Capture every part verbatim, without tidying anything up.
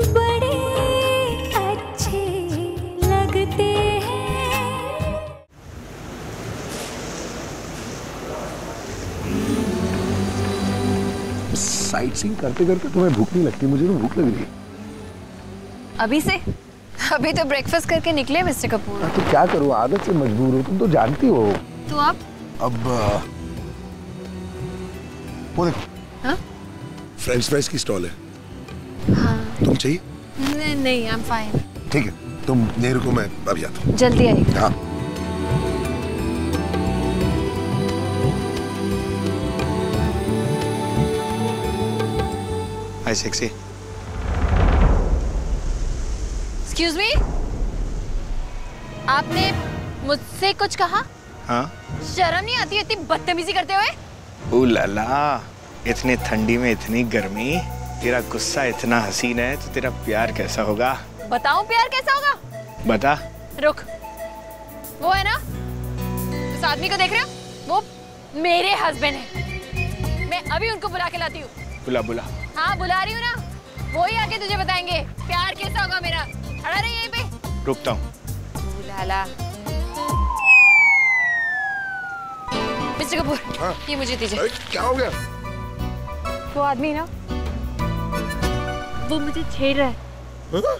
Sightseeing करते करते तुम्हें भूख नहीं लगती? मुझे तो भूख लग रही है अभी से। अभी तो ब्रेकफास्ट करके निकले मिस्टर कपूर। तो क्या करो, आदत से मजबूर हो, तुम तो जानती हो। तो आप अब वो देखो फ्रेंच फ्राइज की स्टॉल है। हाँ। तुम चाहिए? नहीं नहीं, आई एम फाइन। ठीक है, तुम नहीं रुको, मैं अभी आता हूँ। जल्दी आइए। हाँ। Hi, sexy. Excuse me? आपने मुझसे कुछ कहा? हाँ? शर्म नहीं आती इतनी बदतमीजी करते हुए? ओ लाला, इतने ठंडी में इतनी गर्मी, तेरा गुस्सा इतना हसीन है तो तेरा प्यार कैसा होगा? बताओ प्यार कैसा होगा? बता। रुक, वो है ना उस आदमी को देख रहे हो, वो मेरे हस्बैंड है। मैं अभी उनको बुला के लाती हूँ। बुला बुला। हाँ बुला रही हूँ ना, वो ही आके तुझे बताएंगे प्यार कैसा होगा मेरा। अड़ा रही यहीं पे। रुकता हूँ। मिस्टर कपूर, हाँ? ये मुझे दीजिए। क्या हो गया? वो आदमी ना, वो मुझे छेड़ रहा है। हाँ?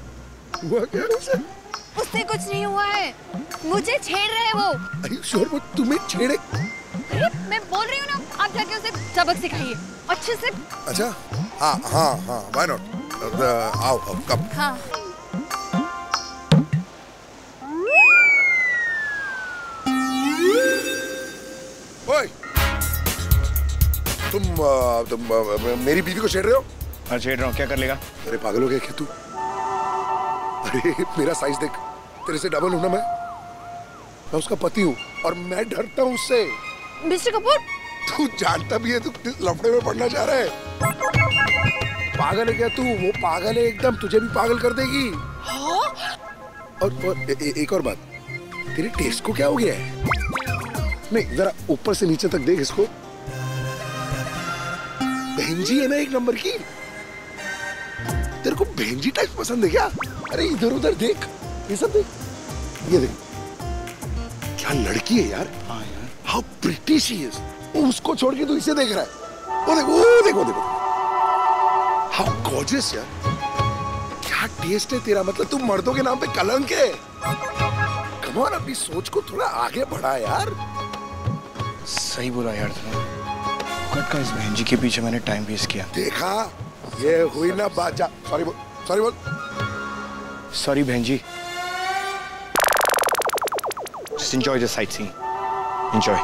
हुआ क्या उसे? उससे कुछ नहीं हुआ है, मुझे छेड़ रहा है वो। Are you sure वो तुम्हें छेड़े? अरे मैं बोल रही हूँ ना, आप जाके उसे सबक सिखाइए अच्छे से। अच्छा, हाँ हाँ हाँ, why not? आओ अब कब? हाँ। ओए, तुम तुम मेरी बीवी को छेड़ रहे हो? हाँ छेड़ रहा हूँ, क्या कर लेगा? अरे पागल हो गया क्या तू? अरे मेरा साइज देख, तेरे से डबल हूँ ना मैं। मैं उसका पति हूँ और मैं डरता हूँ उससे। मिस्टर कपूर, तू जानता भी है तू किस लफड़े में पड़ना चाह रहा है। पागल है क्या तू? वो पागल है एकदम, तुझे भी पागल कर देगी। हाँ? और, और ए, ए, एक और बात, तेरे टेस्ट को क्या हो गया है? नहीं जरा ऊपर से नीचे तक देख इसको। बेंजी है ना एक नंबर की। तेरे को बेंजी टाइप पसंद है क्या? अरे इधर उधर देख, ये सब देख, ये देख, क्या लड़की है यार। हाँ यार, हाउ प्रिटी शी इज। उसको छोड़ के तू इसे देख रहा है। वो देखो वो देखो देखो, हाउ गॉर्जियस यार। क्या टेस्ट है तेरा, मतलब तू मर्दों के नाम पे कलंक है। कम ऑन, अपनी सोच को थोड़ा आगे बढ़ा यार। सही बोला यार तूने। कट का इस बहनजी के पीछे मैंने टाइम वेस्ट किया। देखा, ये हुई ना बात। जा, सॉरी बोल, सॉरी बोल। सॉरी बहनजी। Just enjoy the sightseeing. Enjoy.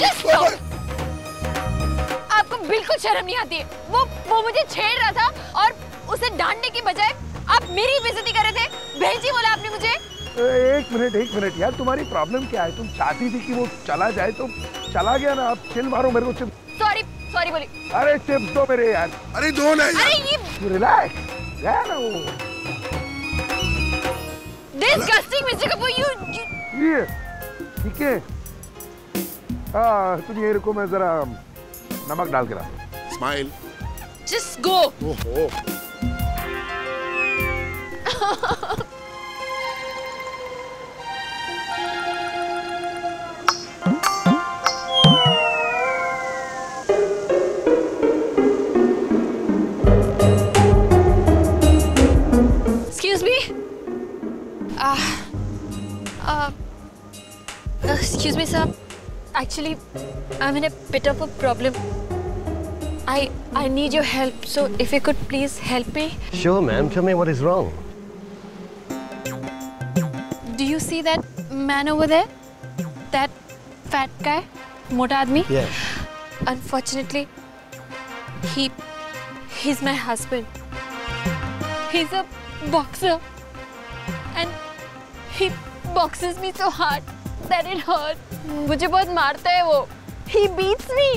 Just stop. आपको बिल्कुल शर्म नहीं आती। वो वो मुझे छेड़ रहा था और उसे डांटने की बजाय आप मेरी बेइज्जती कर रहे थे। बेंजी बोला आपने मुझे। एक मिनट एक मिनट यार, तुम्हारी प्रॉब्लम क्या है? तुम चाहती थी कि वो चला जाए तो चला गया ना। आप चिल मारो मेरे को। सॉरी सॉरी बोली। अरे चिप्स दो मेरे यार। अरे दो ना यार। अरे ये रिलैक्स यार। वो डिस्गस्टिंग मिस्टर कपूर, यू ये ठीक है। हां तुम ये रुको, मैं जरा नमक डाल के रहा। Smile, just go. ओहो Excuse me, sir. Actually, I'm in a bit of a problem. I I need your help. So if you could please help me. Sure, ma'am. Tell me what is wrong. Do you see that man over there? That fat guy, mota aadmi? Yeah. Unfortunately, he he's my husband. He's a boxer, and he boxes me so hard. That it hurt. मुझे बहुत मारता है वो। He beats me.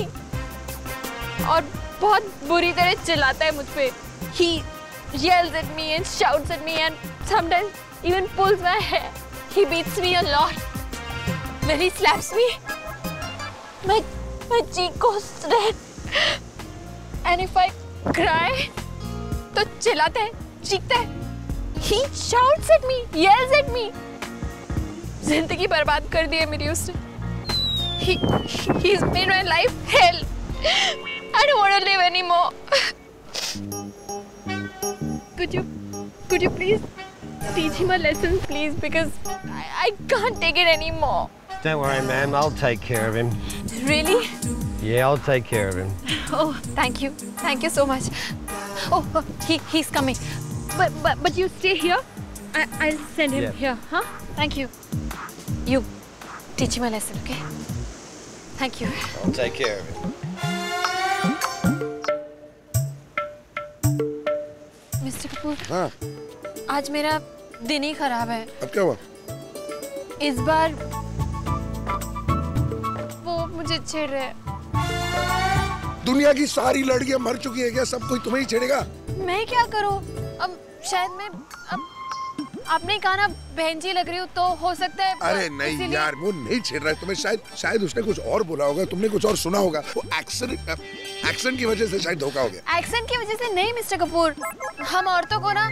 और बहुत बुरी तरह चिल्लाता है मुझ पे। He yells at me and shouts at me and sometimes even pulls my hair. He beats me a lot. Then he slaps me. मैं my cheek goes red. And if I cry, तो चिल्लाता है, चीखता है. He shouts at me, yells at me. जिंदगी बर्बाद कर दी है मेरी उसने. He he's made my life hell. I don't want to live anymore. Could you could you please teach him a lesson, please, because I, I can't take it anymore. Don't worry, ma'am. I'll take care of him. Really? Yeah, I'll take care of him. Oh, thank you. Thank you so much. Oh, oh he he's coming. But but but you stay here. I I'll send him yeah. here, huh? Thank you. You teach him a lesson, okay? Thank you. I'll take care of him. Mister Kapoor, हाँ? आज मेरा दिन ही खराब है. अब क्या हुआ? इस बार वो मुझे छेड़ रहे हैं. दुनिया की सारी लड़कियां मर चुकी है क्या? सब कोई तुम्हें ही छेड़ेगा? मैं क्या करूं? अब शायद मैं अब आपने कहा ना बहनजी लग रही हो तो हो सकता है. अरे नहीं यार, वो नहीं छेड़ रहा है तुम्हें. शायद शायद उसने कुछ और बोला होगा, तुमने कुछ और सुना होगा. वो एक्सेंट एक्सेंट की वजह से शायद धोखा हो गया. एक्सेंट की वजह से नहीं मिस्टर कपूर, हम औरतों को ना